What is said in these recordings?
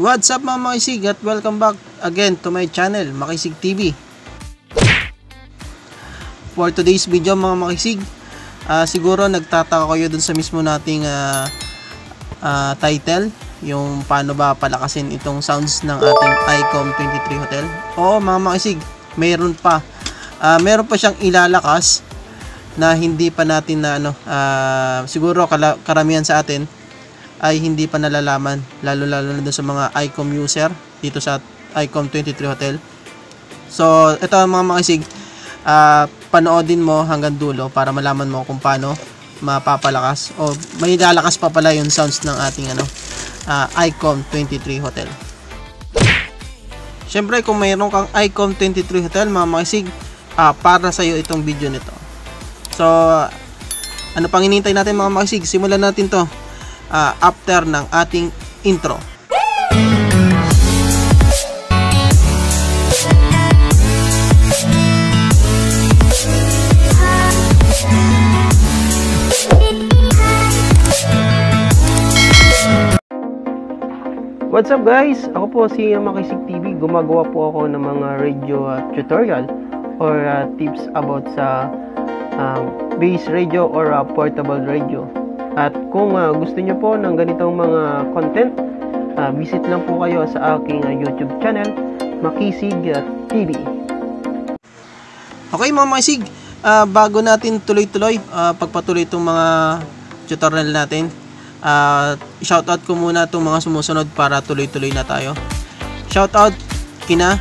What's up mga MaKiSiG at welcome back again to my channel, MaKiSiG TV. For today's video mga MaKiSiG, siguro nagtataka kayo dun sa mismo nating title, yung paano ba palakasin itong sounds ng ating Icom 23 Hotel. Oo mga MaKiSiG, meron pa siyang ilalakas na hindi pa natin na siguro karamihan sa atin ay hindi pa nalalaman, lalo na dun sa mga Icom user dito sa Icom 23 Hotel. So ito mga MaKiSiG, panoodin mo hanggang dulo para malaman mo kung paano mapapalakas o may lalakas pa pala yung sounds ng ating Icom 23 Hotel. Syempre kung mayroon kang Icom 23 Hotel mga MaKiSiG, para sa iyo itong video nito. So ano pang hinihintay natin mga MaKiSiG, simulan natin to after ng ating intro. What's up guys? Ako po si MaKiSiG TV. Gumagawa po ako ng mga radio tutorial or tips about sa base radio or portable radio. At kung gusto nyo po ng ganitong mga content, visit lang po kayo sa aking YouTube channel, MaKiSiG TV. Okay mga MaKiSiG, bago natin tuloy-tuloy pagpatuloy itong mga tutorial natin, shoutout ko muna itong mga sumusunod para tuloy-tuloy na tayo. Shoutout kina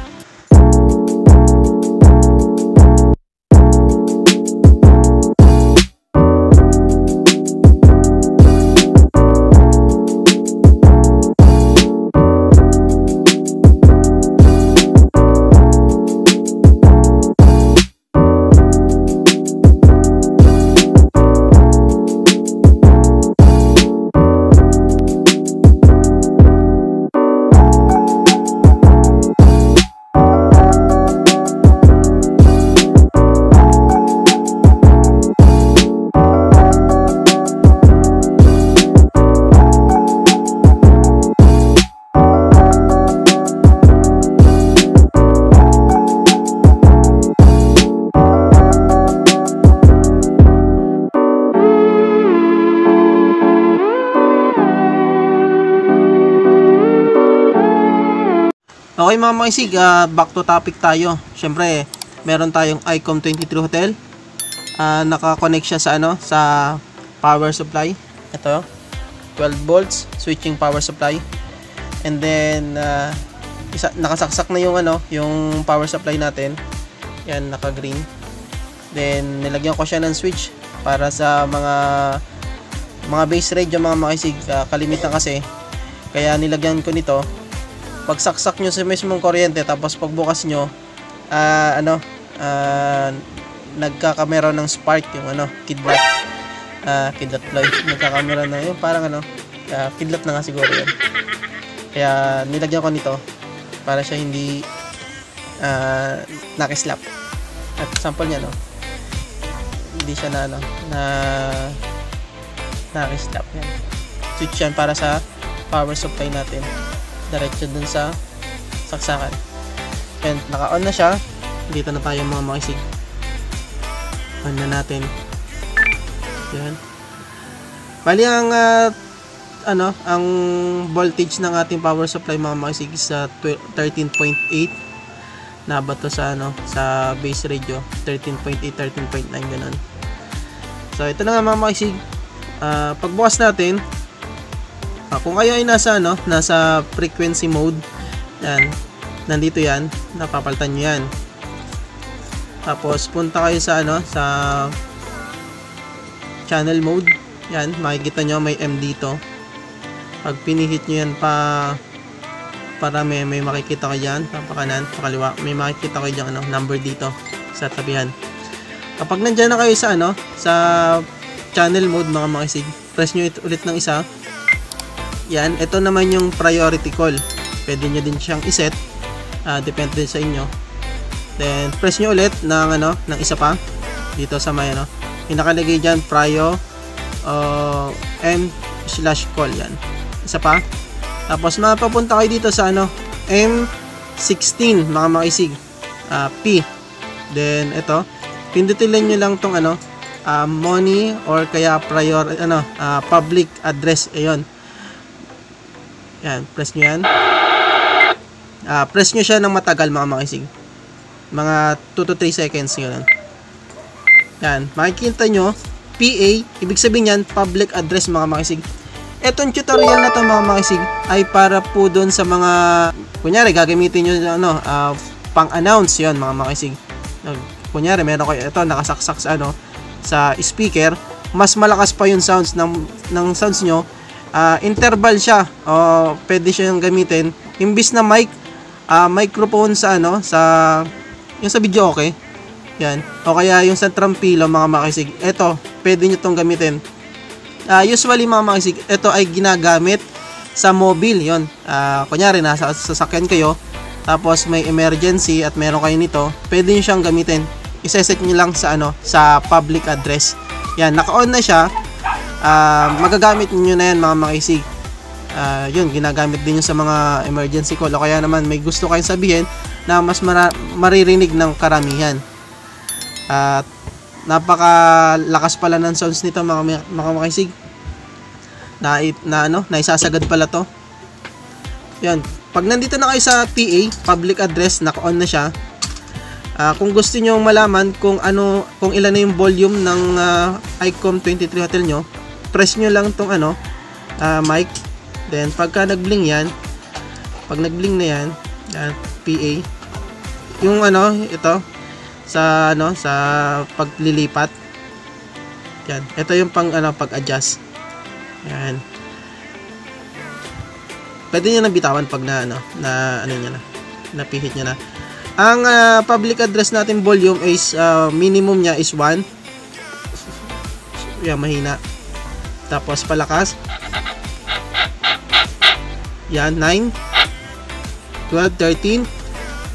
Okay mga MaKiSiG, back to topic tayo. Syempre, meron tayong Icom 23 Hotel. Naka-connect siya sa sa power supply. Ito, 12 volts switching power supply. And then nakasaksak na yung yung power supply natin. Yan, naka-green. Then nilagyan ko siya ng switch para sa mga base radio mga MaKiSiG, kalimitan kasi. Kaya nilagyan ko nito. Pagsaksak nyo sa mismong kuryente, tapos pagbukas nyo, nagkakamera ng spark yung kidlat, kidlat light, nagkakamera na yun, parang kidlat na nga siguro yun. Kaya nilagyan ko nito para siya hindi nakislap. At sample nya hindi siya na nakislap. Yan, switch yan para sa power supply natin, diretso dun sa saksakan. And naka-on na siya. Dito na tayo mga MaKiSiG. On na natin. Yan. Bali ang ang voltage ng ating power supply mga MaKiSiG sa 13.8. Nabato sa sa base radio, 13.8, 13.9 ganun. So ito na nga mga MaKiSiG. Pagbukas natin, kung kayo ay nasa frequency mode, yan, nandito yan, napapalitan nyo yan. Tapos punta kayo sa sa channel mode. Yan, makikita nyo may M dito. Pag pinihit nyo yan para may makikita kayo dyan, pakanan, pakaliwa, may makikita kayo dyan number dito sa tabihan. Kapag nandyan na kayo sa sa channel mode mga MaKiSiG, press nyo ulit ng isa. Yan, ito naman yung priority call. Pwede nyo din siyang iset, depende sa inyo. Then press nyo ulit ng isa pa dito sa may nakalagay diyan prior m/call. Yan, isa pa, Tapos mapapunta kayo dito sa ano, M16 mga makisig, P. Then ito, pindutin nyo lang tong ano, money or kaya prior ano, public address. Ayun. Yan, press nyo yan. Press nyo siya ng matagal mga makisig. Mga 2 to 3 seconds yun. Yan, makikita nyo PA, ibig sabihin yan public address mga makisig. Etong tutorial na to mga makisig ay para po doon sa mga kunyari gagamitin nyo ano, pang-announce yon mga makisig. Kunyari meron kayo ito nakasaksak sa ano, sa speaker, mas malakas pa yung sounds ng sounds nyo. Interval siya o pwede siya yung gamitin imbis na mic, microphone sa ano, sa yung sa video, okay? Yan. O kaya yung sa trampilo mga makisig. Ito, pwede nyo tong gamitin. Usually mga makisig, ito ay ginagamit sa mobile yon. Kunyari nasa sasakyan kayo, tapos may emergency at meron kayo nito, pwede nyo siyang gamitin. I-set nyo lang sa ano, sa public address. Yan, naka-on na siya. Magagamit niyo na yan mga makisig. Yun, ginagamit din yun sa mga emergency call o kaya naman may gusto kayong sabihin na mas maririnig ng karamihan. At napakalakas pala ng sounds nito mga makisig. Naisasagad pala to. Yan, pag nandito na kayo sa PA, public address, naka-on na siya. Kung gusto niyo malaman kung ano, kung ilan na yung volume ng Icom 2300H nyo, press nyo lang tong ano, mic. Then pagka nag-bling yan, pag nag-bling na yan, PA, yung ano, ito sa ano, sa paglilipat. Yan, ito yung pang ano, pag-adjust. Yan. Pwede niyo nang bitawan pag na ano, na ano niya na, napihit niya na. Ang public address natin volume is minimum niya is 1. Yan, mahina. Tapos palakas. Yan, 9. 12, 13.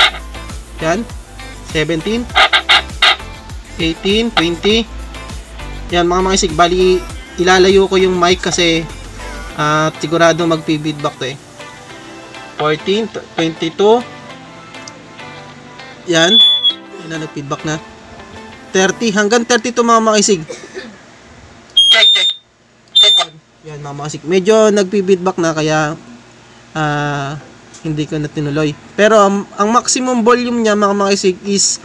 Yan. 17, 18, 20. Yan mga makisig, bali ilalayo ko yung mic kasi sigurado mag-feedback to eh. 14, 22. Yan. Yan na, nag-feedback na. 30, hanggang 32 mga makisig. Yan mga makisig, medyo nag-feedback na kaya hindi ko na tinuloy. Pero ang maximum volume niya mga makisig is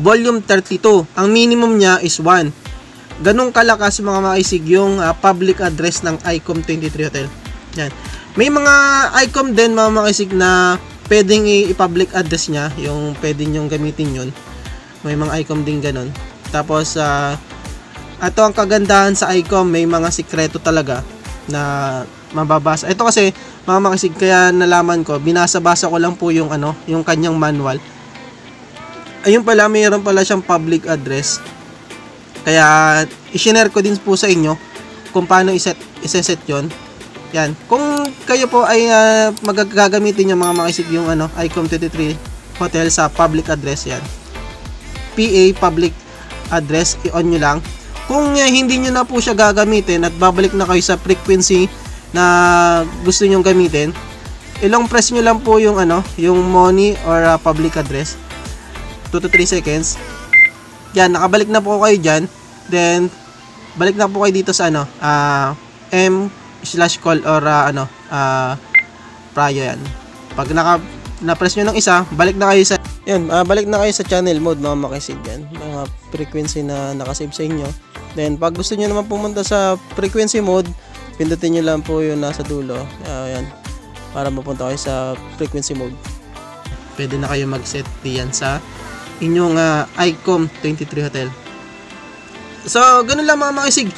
volume 32. Ang minimum niya is 1. Ganong kalakas mga makisig yung public address ng Icom 2300H. Yan. May mga Icom din mga makisig na pwedeng i-public address niya, yung pwede niyong gamitin yun. May mga Icom din ganon. Tapos ito ang kagandahan sa Icom, may mga sikreto talaga na mababasa. Ito kasi mga makisig, kaya nalaman ko, binasa-basa ko lang po yung ano, yung kanyang manual. Ayun pala, mayroon pala siyang public address. Kaya i-share ko din po sa inyo kung paano i-set 'yon. Yan. Kung kayo po ay magagamitin yung mga makisig yung ano, Icom 2300H sa public address, yan. PA public address, i-on nyo lang. Kung hindi nyo na po siya gagamitin at babalik na kayo sa frequency na gusto nyong gamitin, ilong press nyo lang po yung ano, yung money or public address, 2 to 3 seconds. Yan, nakabalik na po kayo dyan. Then balik na po kayo dito sa ano, M/call or prior. Yan, pag na-press nyo ng isa, balik na kayo sa yan, balik na kayo sa channel mode mga makisig. Yan, mga frequency na nakasave sa inyo. Then pag gusto nyo naman pumunta sa frequency mode, pindutin nyo lang po yung nasa dulo. Ayan, para mapunta kayo sa frequency mode. Pwede na kayo mag-set diyan sa inyong Icom 2300H. So, ganun lang mga makisig.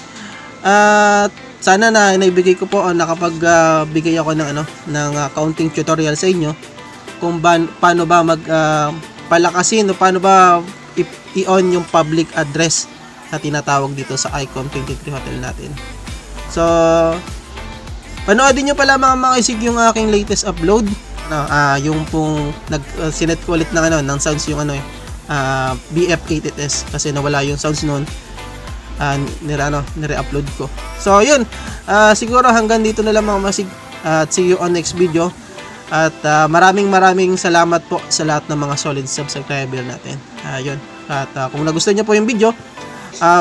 Sana na naibigay ko po, nakapagbigay ako ng ano, ng counting tutorial sa inyo kung paano ba magpalakasin o paano ba i-on yung public address na tinatawag dito sa Icom 2300H natin. So, panoodin nyo pala mga makisig yung aking latest upload. Yung pong sinet ko ulit ng, ano, ng sounds yung ano, BF88S kasi nawala yung sounds nun. nire-upload ko. So yun, siguro hanggang dito na lang mga masig, at see you on next video. At maraming salamat po sa lahat ng mga solid subscriber natin. Ayun. At kung nagustuhan niyo po yung video,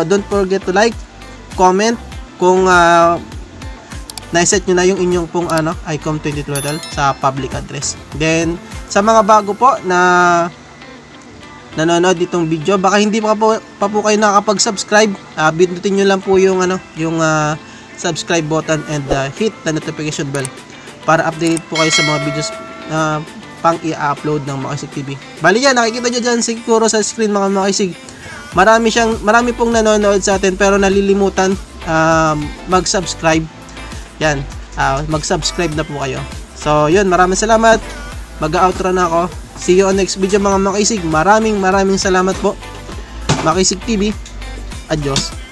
don't forget to like, comment. Kung na-set nyo na yung inyong pong Icom 2300H sa public address. Then sa mga bago po na nanonood ditong video, baka hindi pa po kayo nakakapag-subscribe, bindutin nyo lang po yung subscribe button and hit the notification bell para update po kayo sa mga videos na pang i-upload ng MaKiSiG TV. Bali yan, nakikita nyo dyan siguro sa screen mga MaKiSiG. Marami pong nanonood sa atin pero nalilimutan mag-subscribe. Yan, mag-subscribe na po kayo. So yun, maraming salamat. Mag-outro na ako. See you on next video mga MaKiSiG. Maraming salamat po. MaKiSiG TV. Adios.